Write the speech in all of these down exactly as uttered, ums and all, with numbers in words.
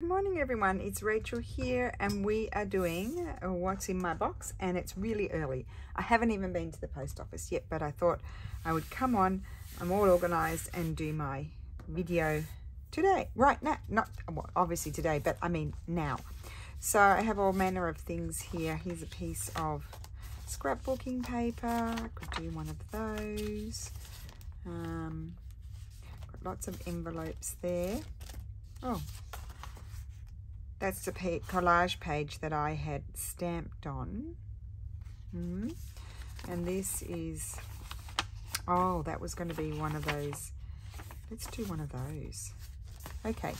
Good morning everyone, it's Rachel here and we are doing what's in my box, and it's really early. I haven't even been to the post office yet, but I thought I would come on, I'm all organised, and do my video today, right now. Not well, obviously today, but I mean now. So I have all manner of things here. Here's a piece of scrapbooking paper, I could do one of those. Um, got lots of envelopes there. Oh. That's the collage page that I had stamped on. Mm-hmm. And this is, oh, that was going to be one of those. Let's do one of those. Okay.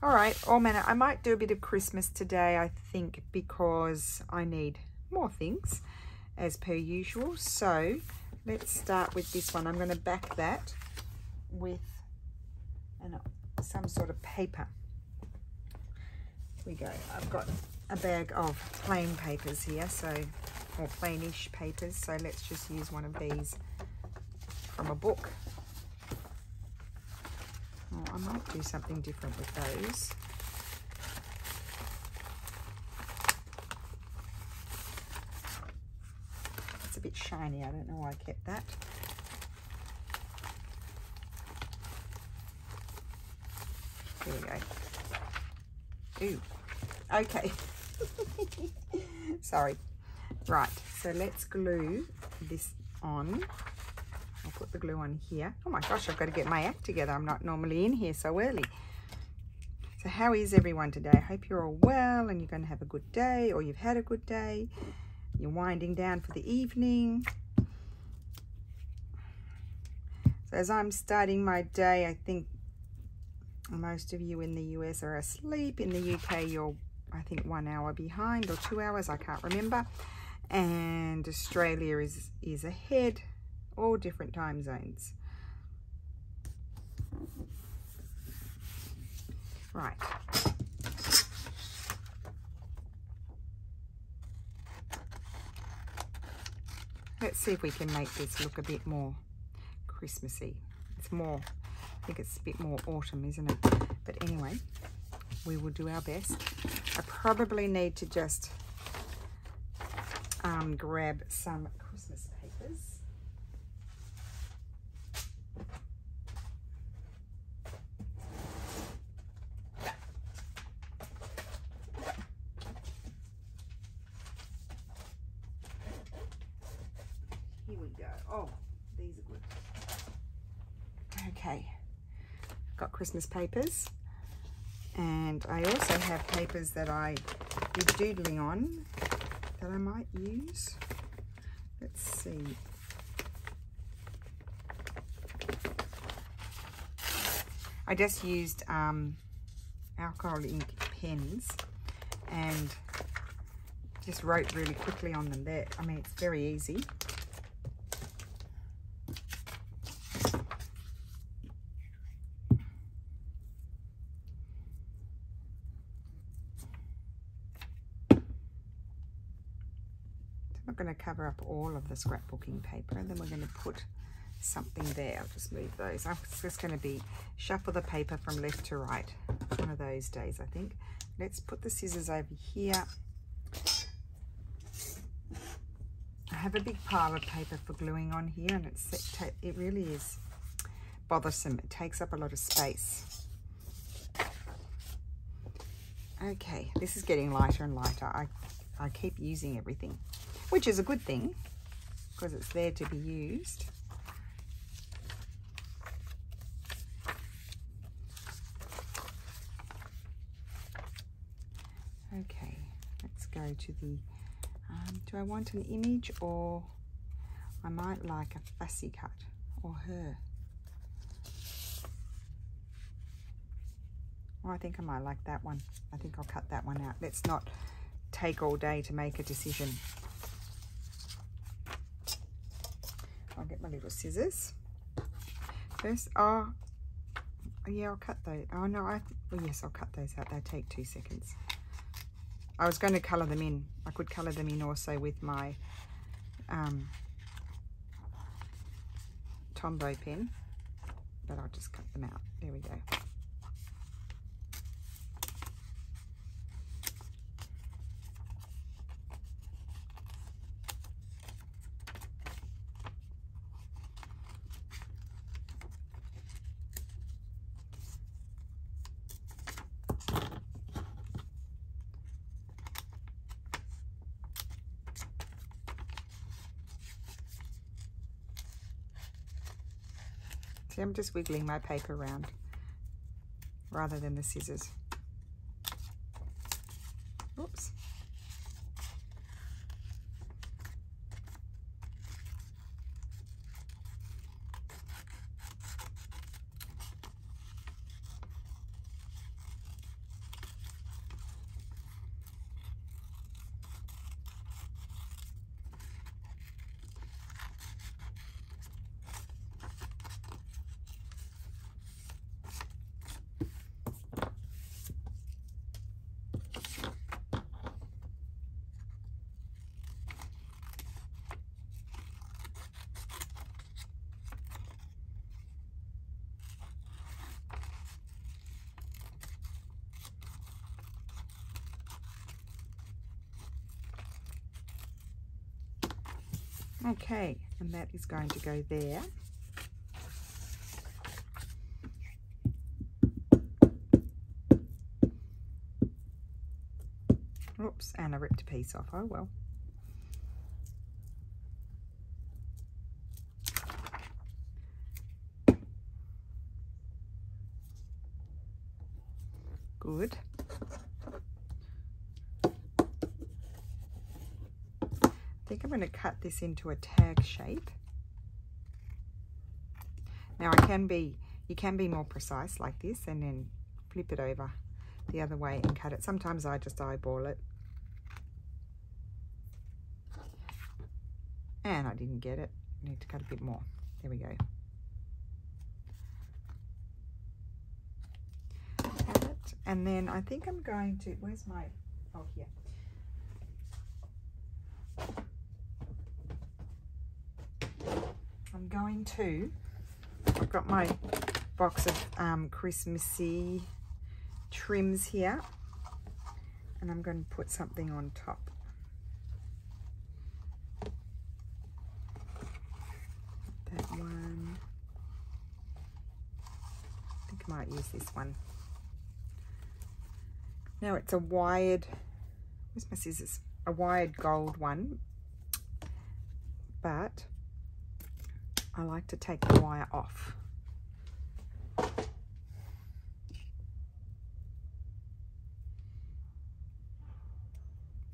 All right, all manner. I might do a bit of Christmas today, I think, because I need more things as per usual. So let's start with this one. I'm going to back that with an, some sort of paper. We go. I've got a bag of plain papers here, so or plainish papers, so let's just use one of these from a book. Oh, I might do something different with those. It's a bit shiny, I don't know why I kept that. There we go. Ooh. Okay. Sorry. Right, so let's glue this on. I'll put the glue on here. Oh my gosh, I've got to get my act together. I'm not normally in here so early. So how is everyone today? I hope you're all well and you're going to have a good day, or you've had a good day. You're winding down for the evening. So as I'm starting my day, I think most of you in the U S are asleep. In the U K, you're, I think, one hour behind, or two hours, I can't remember. And Australia is, is ahead, all different time zones. Right. Let's see if we can make this look a bit more Christmassy. It's more... I think it's a bit more autumn, isn't it? But anyway, we will do our best. I probably need to just um, grab some Christmas papers. Here we go. Oh, these are good. Okay. Got Christmas papers, and I also have papers that I did doodling on that I might use. Let's see. I just used um, alcohol ink pens and just wrote really quickly on them. There, I mean, it's very easy. Going to cover up all of the scrapbooking paper, and then we're going to put something there. I'll just move those. I'm just going to be shuffle the paper from left to right. One of those days, I think. Let's put the scissors over here. I have a big pile of paper for gluing on here, and it's it really is bothersome. It takes up a lot of space. Okay, this is getting lighter and lighter. I I keep using everything, which is a good thing because it's there to be used. Okay, let's go to the, um, do I want an image, or I might like a fussy cut or her. Well, I think I might like that one. I think I'll cut that one out. Let's not take all day to make a decision. I'll get my little scissors first. Oh, yeah, I'll cut those. Oh, no, I, well, yes, I'll cut those out. They take two seconds. I was going to colour them in. I could colour them in also with my um, Tombow pen, but I'll just cut them out. There we go. See, I'm just wiggling my paper around rather than the scissors. Oops. Okay, and that is going to go there. Oops, and I ripped a piece off. Oh well. Good. I think I'm going to cut this into a tag shape. Now I can be, you can be more precise like this and then flip it over the other way and cut it. Sometimes I just eyeball it. And I didn't get it. I need to cut a bit more. There we go. Cut it. And then I think I'm going to, where's my, oh here. I'm going to, I've got my box of um, Christmassy trims here, and I'm going to put something on top. That one, I think I might use this one. Now it's a wired, where's my scissors? A wired gold one, but I like to take the wire off. If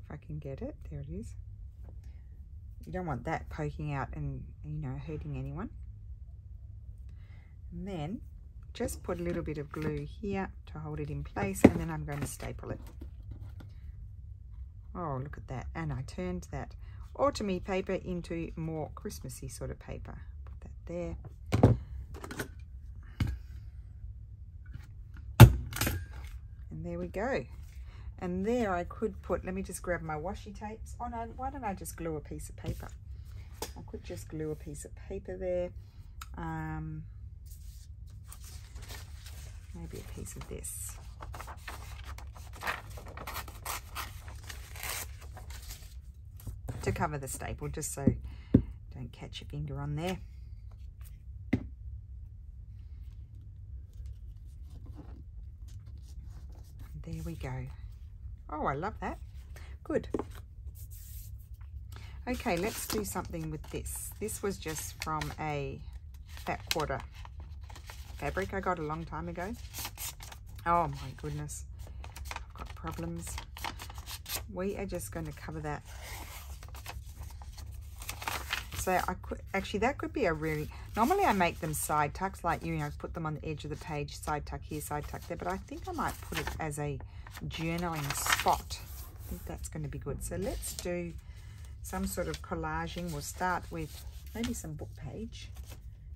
I can get it, there it is. You don't want that poking out and, you know, hurting anyone. And then just put a little bit of glue here to hold it in place, and then I'm going to staple it. Oh, look at that. And I turned that Autumn-y paper into more Christmassy sort of paper. There. And there we go. And there I could put, let me just grab my washi tapes. Oh no, why don't I just glue a piece of paper? I could just glue a piece of paper there. Um, maybe a piece of this. To cover the staple, just so don't catch your finger on there. There we go. Oh, I love that. Good. Okay, let's do something with this. This was just from a fat quarter fabric I got a long time ago. Oh my goodness. I've got problems. We are just going to cover that. So I could, actually that could be a really, normally I make them side tucks, like, you know, put them on the edge of the page, side tuck here, side tuck there, but I think I might put it as a journaling spot. I think that's going to be good. So let's do some sort of collaging. We'll start with maybe some book page.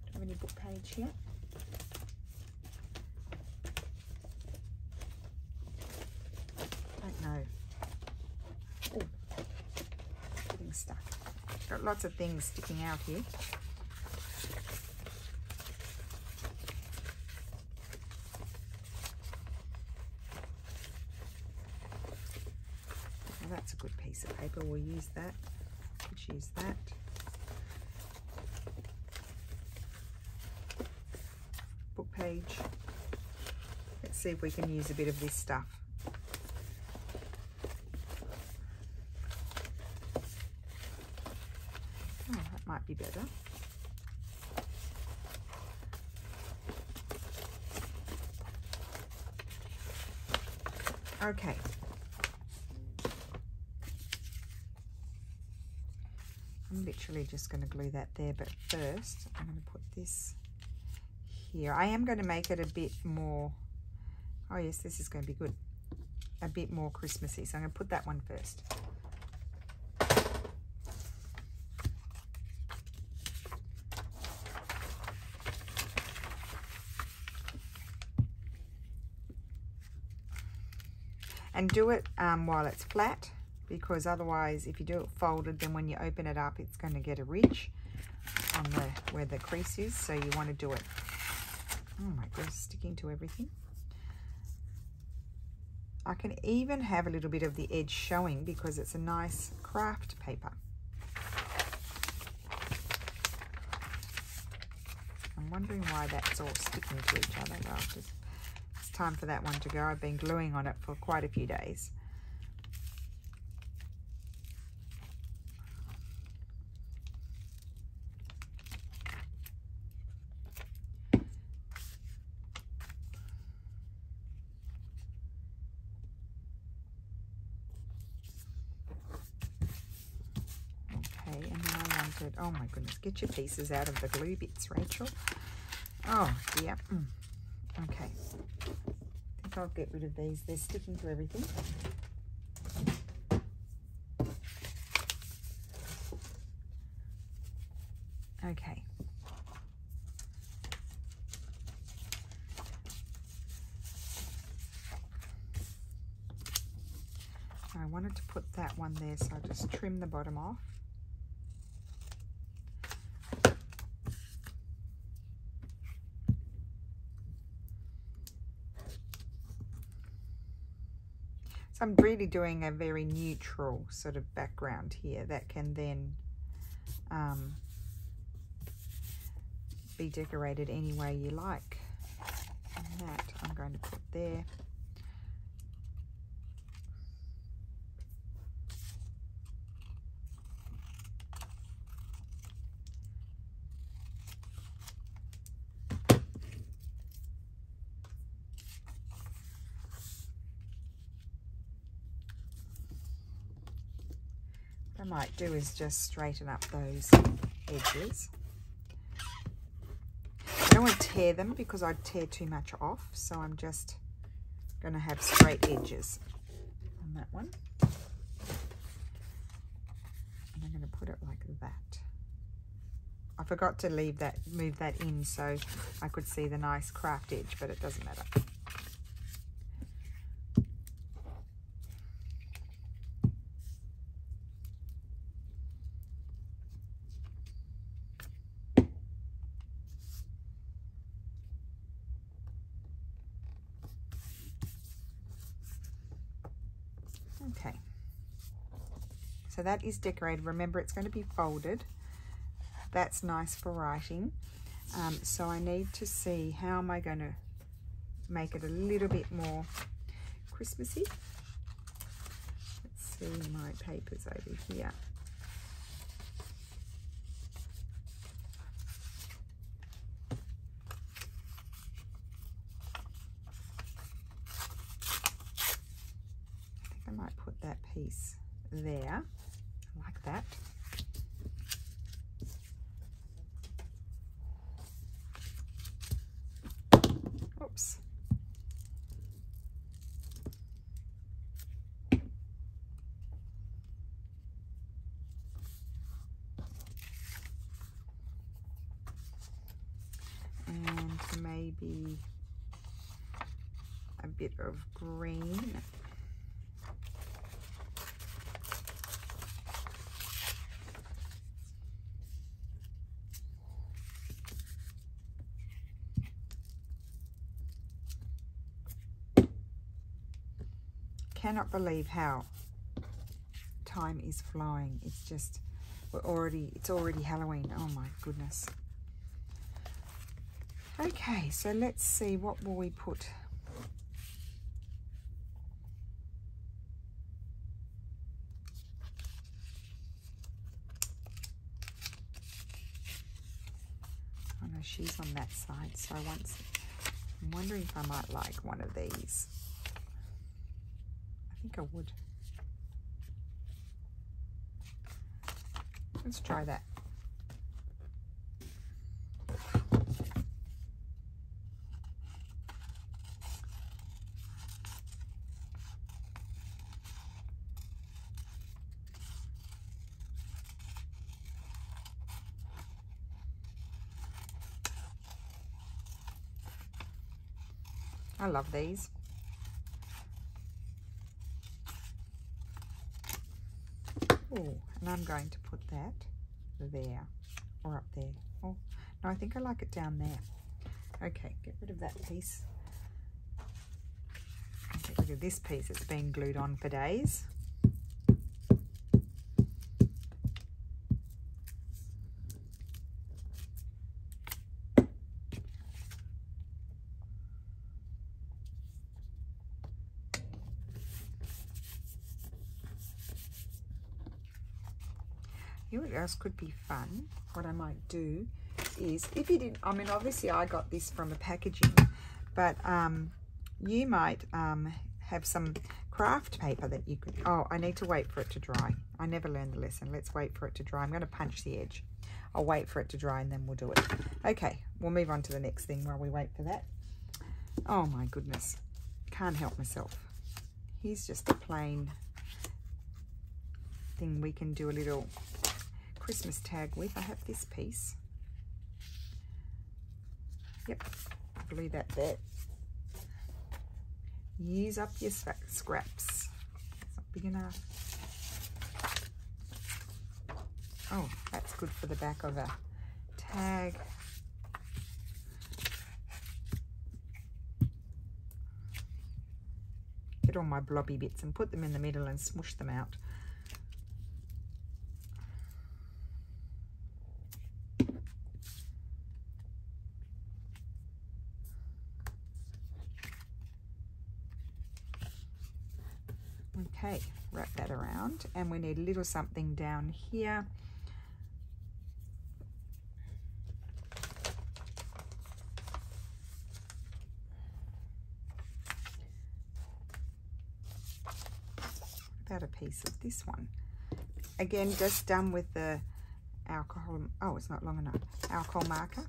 Do I have any book page here? I don't know. Oh, getting stuck. Got lots of things sticking out here. Well, that's a good piece of paper. We'll use that. Let's use that. Book page. Let's see if we can use a bit of this stuff. Might be better. Okay. I'm literally just going to glue that there, but first I'm going to put this here. I am going to make it a bit more, oh yes, this is going to be good, a bit more Christmassy. So I'm going to put that one first. And do it um, while it's flat, because otherwise if you do it folded, then when you open it up, it's going to get a ridge on the, where the crease is. So you want to do it, oh my goodness, sticking to everything. I can even have a little bit of the edge showing because it's a nice craft paper. I'm wondering why that's all sticking to each other. Well, just, it's time for that one to go. I've been gluing on it for quite a few days. Oh my goodness, get your pieces out of the glue bits, Rachel. Oh dear. Mm. Okay, I think I'll get rid of these, they're sticking to everything. Okay, I wanted to put that one there, so I'll just trim the bottom off. So I'm really doing a very neutral sort of background here that can then um, be decorated any way you like. And that I'm going to put there. Might do is just straighten up those edges. I don't want to tear them because I'd tear too much off, so I'm just going to have straight edges on that one. And I'm going to put it like that. I forgot to leave that, move that in so I could see the nice craft edge, but it doesn't matter. Okay, so that is decorated. Remember, it's going to be folded. That's nice for writing. Um, so I need to see how am I going to make it a little bit more Christmassy. Let's see my papers over here. Piece there like that. Oops. And maybe a bit of green. I cannot believe how time is flying. It's just, we're already, it's already Halloween. Oh my goodness. Okay, so let's see, what will we put? Oh no, she's on that side, so I want, I'm wondering if I might like one of these. think I would. Let's try that. I love these. Oh, and I'm going to put that there or up there. Oh, no, I think I like it down there. Okay, get rid of that piece. Get rid of this piece that's been glued on for days. What else could be fun? What I might do is, if you didn't, I mean, obviously I got this from a packaging, but um, you might um, have some craft paper that you could. Oh, I need to wait for it to dry. I never learned the lesson. Let's wait for it to dry. I'm going to punch the edge. I'll wait for it to dry and then we'll do it. Okay, we'll move on to the next thing while we wait for that. Oh my goodness, can't help myself. Here's just a plain thing we can do a little Christmas tag with. I have this piece. Yep, glue that there. Use up your scraps. It's not big enough. Oh, that's good for the back of a tag. Get all my blobby bits and put them in the middle and smoosh them out. Okay, wrap that around, and we need a little something down here. About a piece of this one. Again, just done with the alcohol. Oh, it's not long enough. Alcohol marker.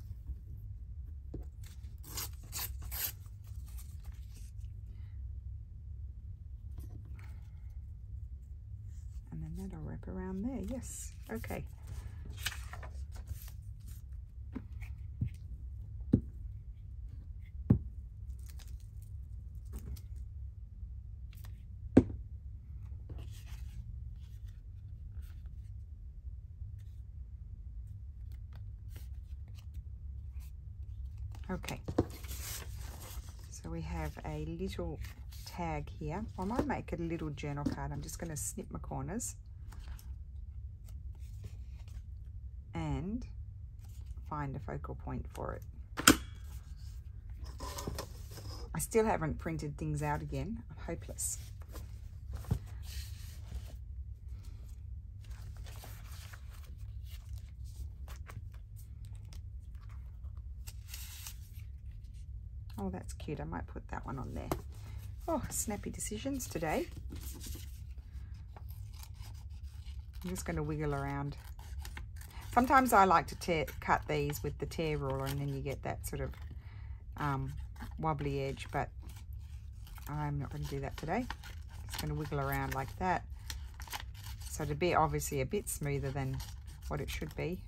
Around there, yes, okay. Okay, so we have a little tag here. I might make it a little journal card. I'm just going to snip my corners and find a focal point for it. I still haven't printed things out again. I'm hopeless. Oh, that's cute. I might put that one on there. Oh, snappy decisions today. I'm just going to wiggle around. Sometimes I like to tear, cut these with the tear ruler, and then you get that sort of um, wobbly edge, but I'm not going to do that today. It's going to wiggle around like that. So to be obviously a bit smoother than what it should be,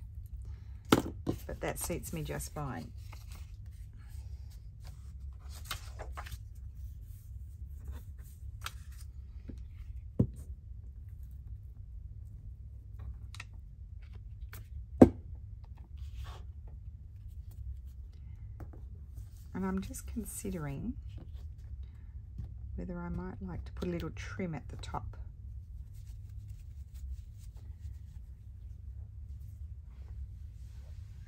but that suits me just fine. And I'm just considering whether I might like to put a little trim at the top.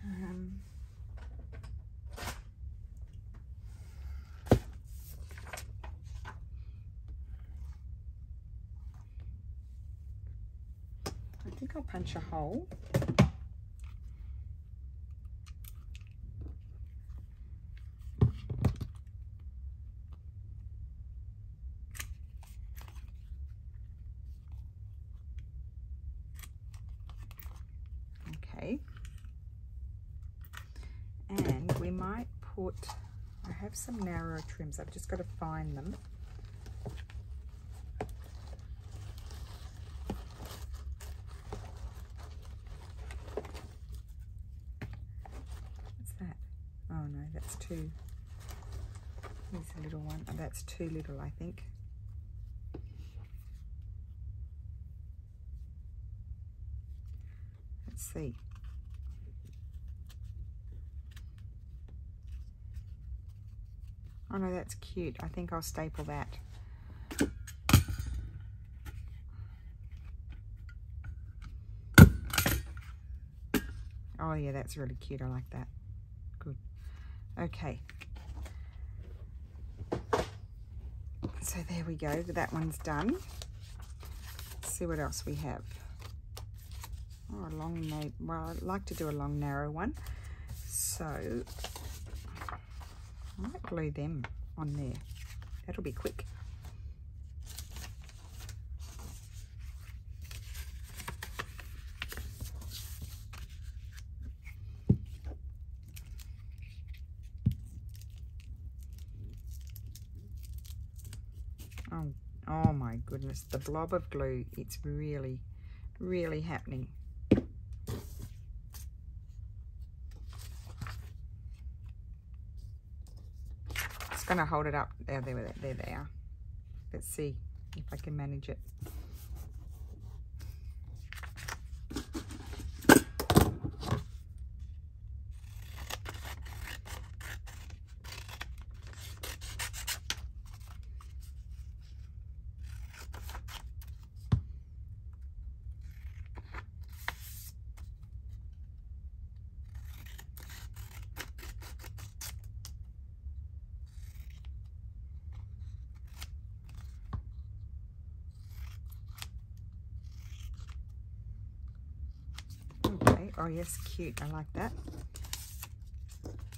Um, I think I'll punch a hole. put, I have some narrow trims, I've just got to find them. What's that? Oh no, that's too, there's a little one. Oh, that's too little, I think. Let's see. Oh no, that's cute. I think I'll staple that. Oh yeah, that's really cute. I like that. Good. Okay. So there we go. That one's done. Let's see what else we have. Oh, a long, well, I'd like to do a long, narrow one. So I might glue them on there. That'll be quick. Oh, oh my goodness, the blob of glue, it's really, really happening. I'm going to hold it up. There, there, there they are. Let's see if I can manage it. Oh yes, cute, I like that.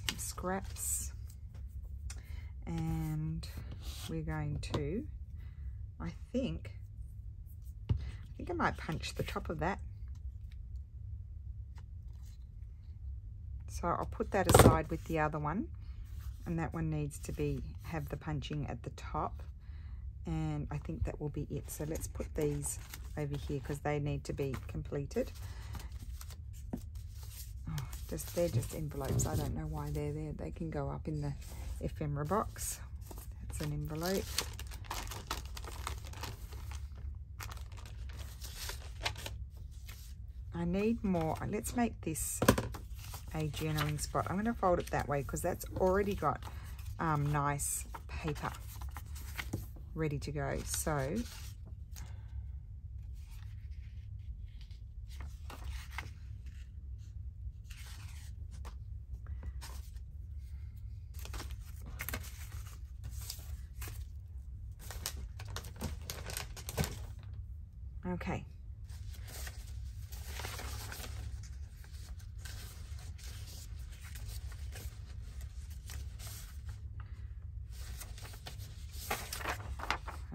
Some scraps. And we're going to, I think, I think I might punch the top of that. So I'll put that aside with the other one. And that one needs to be, have the punching at the top. And I think that will be it. So let's put these over here because they need to be completed. Just, they're just envelopes. I don't know why they're there. They can go up in the ephemera box. That's an envelope. I need more. Let's make this a journaling spot. I'm going to fold it that way because that's already got um, nice paper ready to go. So okay. I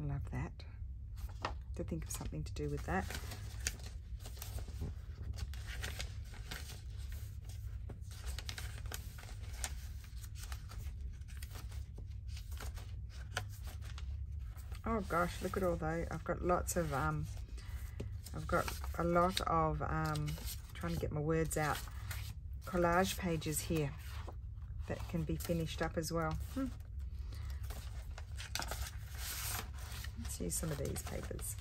love that. To think of something to do with that. Oh gosh, look at all those. I've got lots of um I've got a lot of, um, trying to get my words out, collage pages here that can be finished up as well. Hmm. Let's use some of these papers.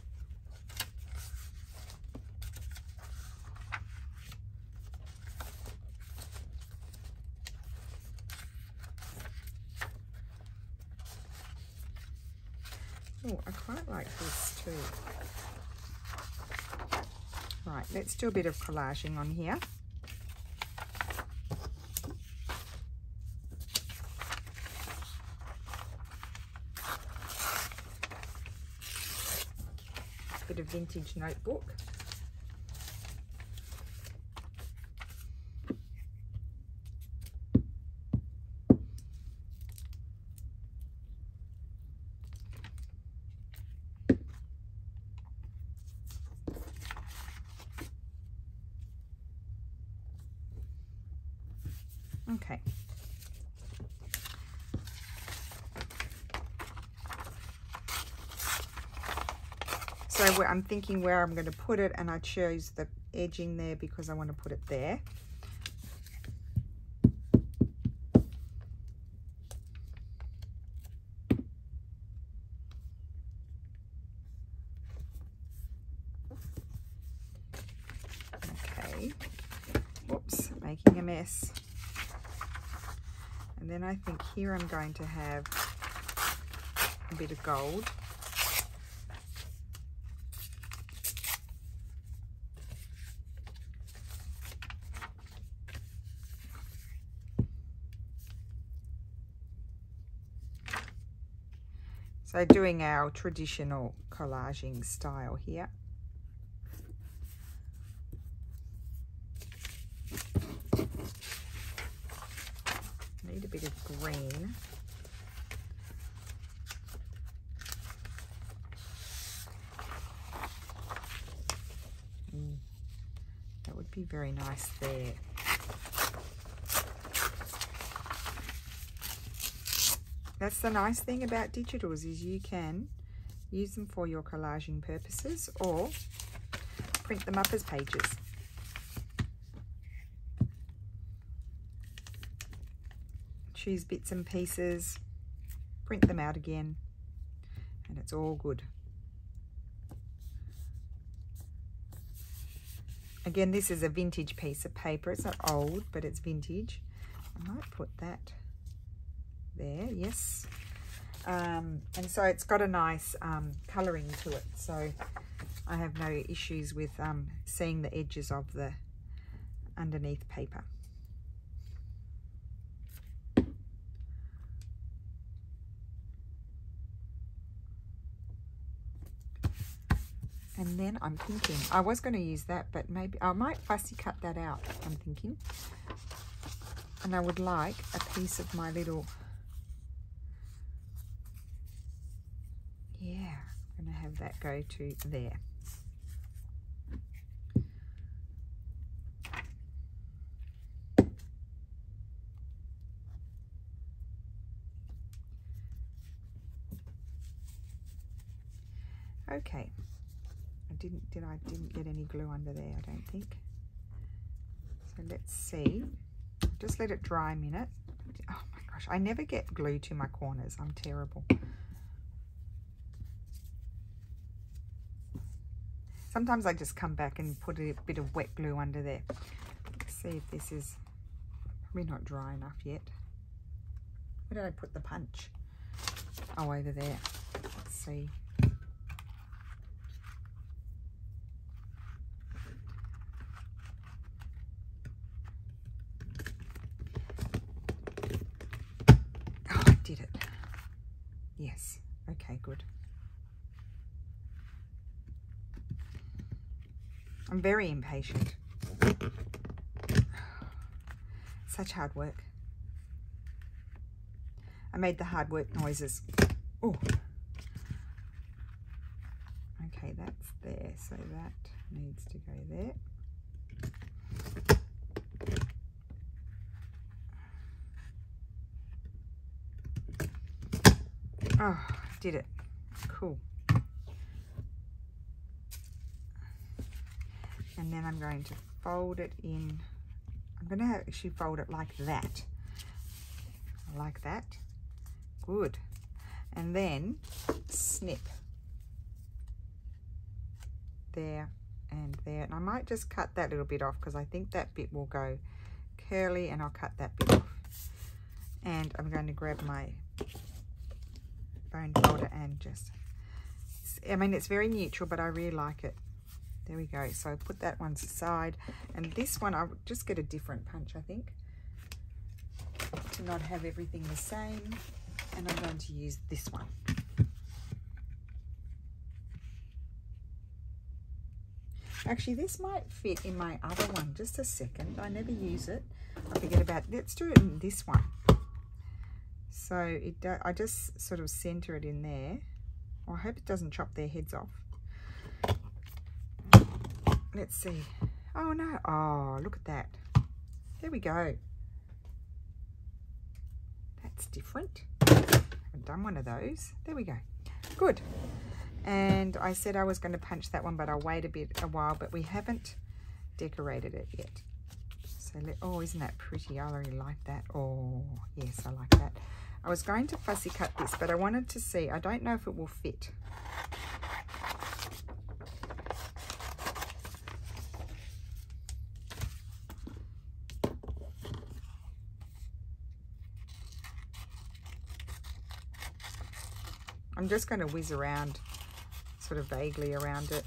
Oh, I quite like this too. Right, let's do a bit of collaging on here. Bit of vintage notebook. Okay, So I'm thinking where I'm going to put it, and I chose the edging there because I want to put it there. Okay. Whoops, making a mess. And then I think here I'm going to have a bit of gold. So doing our traditional collaging style here. Need a bit of green. Mm, that would be very nice there. That's the nice thing about digitals, is you can use them for your collaging purposes or print them up as pages. Choose bits and pieces, print them out again, and it's all good. Again, this is a vintage piece of paper. It's not old, but it's vintage. I might put that there, yes. Um, and so it's got a nice um, colouring to it, so I have no issues with um, seeing the edges of the underneath paper. And then I'm thinking, I was going to use that, but maybe I might fussy cut that out, I'm thinking. And I would like a piece of my little... Yeah, I'm going to have that go to there. Okay. I didn't did I didn't get any glue under there, I don't think. So let's see. Just let it dry a minute. Oh my gosh, I never get glue to my corners. I'm terrible. Sometimes I just come back and put a bit of wet glue under there. Let's see if this is probably not dry enough yet. Where did I put the punch? Oh, over there. Let's see. Oh, I did it. Yes. Okay, good. I'm very impatient. Such hard work. I made the hard work noises. Oh. Okay, that's there. So that needs to go there. Oh, did it. Cool. And then I'm going to fold it in. I'm going to actually fold it like that. Like that. Good. And then snip. There and there. And I might just cut that little bit off because I think that bit will go curly, and I'll cut that bit off. And I'm going to grab my bone folder and just... I mean, it's very neutral, but I really like it. There we go. So I put that one aside, and this one I'll just get a different punch, I think, to not have everything the same. And I'm going to use this one. Actually, this might fit in my other one. Just a second. I never use it. I forget about it. Let's do it in this one. So it, I just sort of center it in there. Well, I hope it doesn't chop their heads off. Let's see. Oh no. Oh, look at that. There we go. That's different. I haven't done one of those. There we go. Good. and I said I was going to punch that one, but I'll wait a bit a while, but we haven't decorated it yet. So let, oh, isn't that pretty? I really like that. Oh yes, I like that. I was going to fussy cut this, but I wanted to see, I don't know if it will fit. I'm just going to whiz around, sort of vaguely around it.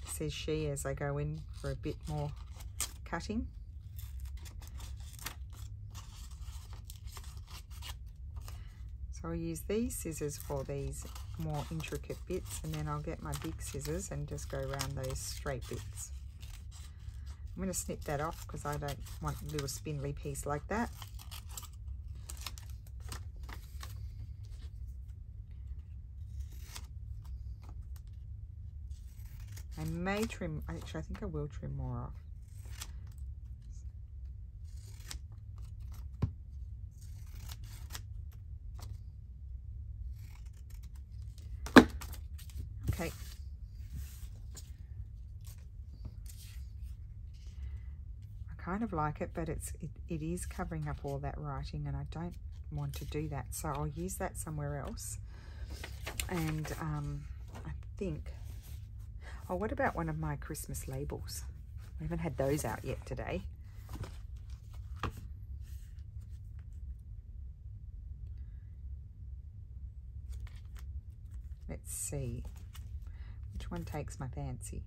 It says she as I go in for a bit more cutting. So I'll use these scissors for these more intricate bits, and then I'll get my big scissors and just go around those straight bits. I'm going to snip that off because I don't want a little spindly piece like that. I may trim, actually I think I will trim more off. Kind of like it, but it's it, it is covering up all that writing, and I don't want to do that, so I'll use that somewhere else. And um, I think, oh, what about one of my Christmas labels? I haven't had those out yet today. Let's see which one takes my fancy.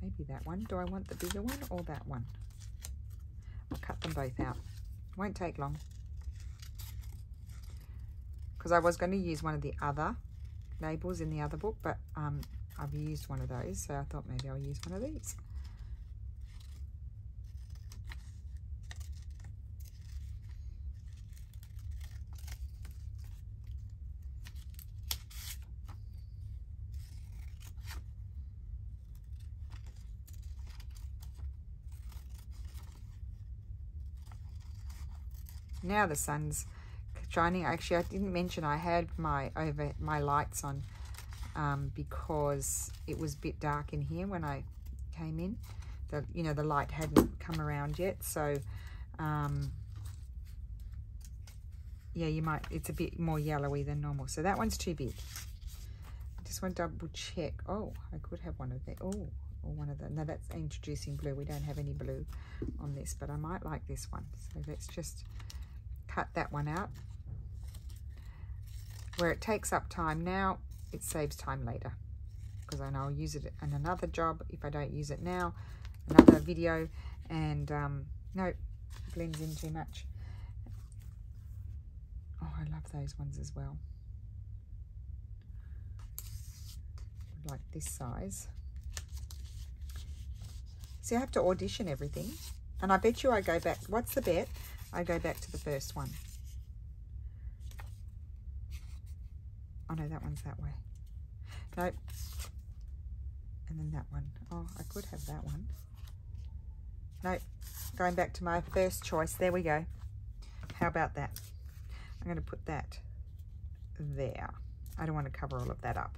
Maybe that one. Do I want the bigger one or that one? I'll cut them both out. Won't take long. Because I was going to use one of the other labels in the other book, but um, I've used one of those, so I thought maybe I'll use one of these. Now the sun's shining. Actually, I didn't mention I had my over my lights on um, because it was a bit dark in here when I came in. The, you know, the light hadn't come around yet, so um, yeah, you might. It's a bit more yellowy than normal. So that one's too big. I just want to double check. Oh, I could have one of the. Oh, or one of the. No, that's introducing blue. We don't have any blue on this, but I might like this one. So let's just cut that one out. Where it takes up time now, it saves time later, because I know I'll use it in another job if I don't use it now, another video, and um, no, blends in too much. Oh, I love those ones as well. Like this size. See, I have to audition everything, and I bet you I go back. What's the bet? I go back to the first one. Oh no, that one's that way. Nope. And then that one. Oh, I could have that one. Nope. Going back to my first choice. There we go. How about that? I'm going to put that there. I don't want to cover all of that up.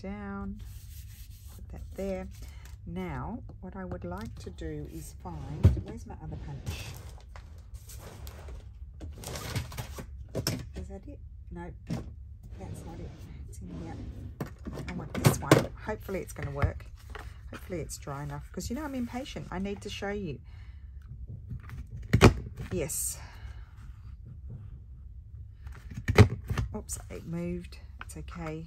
Down, put that there. Now what I would like to do is find, where's my other punch? Is that it? No, nope. That's not it. It's in here. I want this one. Hopefully it's going to work. Hopefully it's dry enough, because you know I'm impatient. I need to show you. Yes. Oops, it moved. It's okay.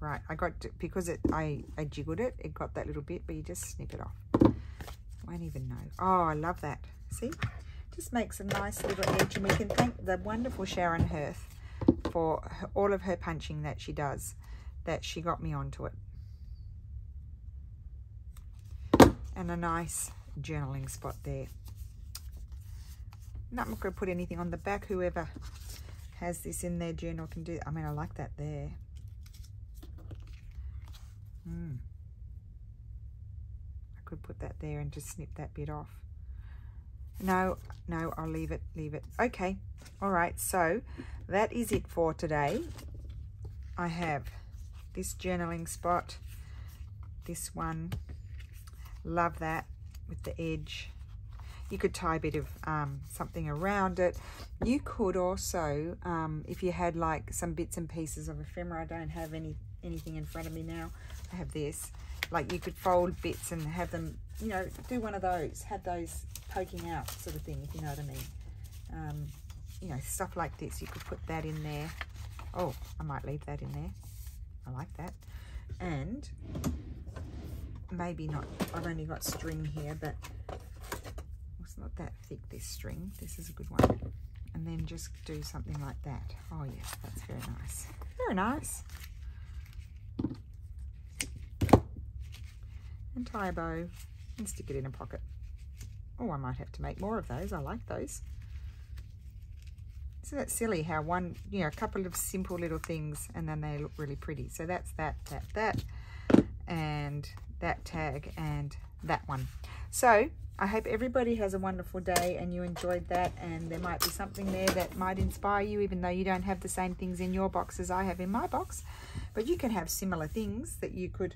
Right, I got to, because it I, I jiggled it, it got that little bit, but you just snip it off. Won't even know. Oh, I love that. See? Just makes a nice little edge, and we can thank the wonderful Sharon Hirth for all of her punching that she does, that she got me onto it. And a nice journaling spot there. Not going to put anything on the back. Whoever has this in their journal can do. I mean, I like that there. Hmm. I could put that there and just snip that bit off. No, no, I'll leave it, leave it. Okay, all right, so that is it for today. I have this journaling spot, this one, love that with the edge. You could tie a bit of um, something around it. You could also, um, if you had like some bits and pieces of ephemera, I don't have any anything in front of me now, I have this. Like you could fold bits and have them, you know, do one of those, have those poking out sort of thing, if you know what I mean. Um, you know, stuff like this, you could put that in there. Oh, I might leave that in there. I like that. And maybe not, I've only got string here, but it's not that thick, this string. This is a good one. And then just do something like that. Oh yes, that's very nice. Very nice. And tie a bow and stick it in a pocket. Oh, I might have to make more of those. I like those. Isn't that silly how one, you know, a couple of simple little things and then they look really pretty. So that's that, that, that, and that tag and that one. So I hope everybody has a wonderful day and you enjoyed that, and there might be something there that might inspire you, even though you don't have the same things in your box as I have in my box. But you can have similar things that you could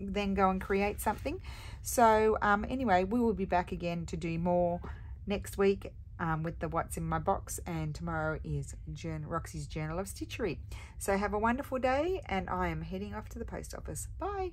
then go and create something. So um, anyway, we will be back again to do more next week um, with the what's in my box, and tomorrow is Journal, Roxy's Journal of Stitchery. So have a wonderful day, and I am heading off to the post office. Bye.